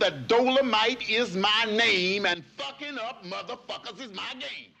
that Dolemite is my name and fucking up motherfuckers is my game.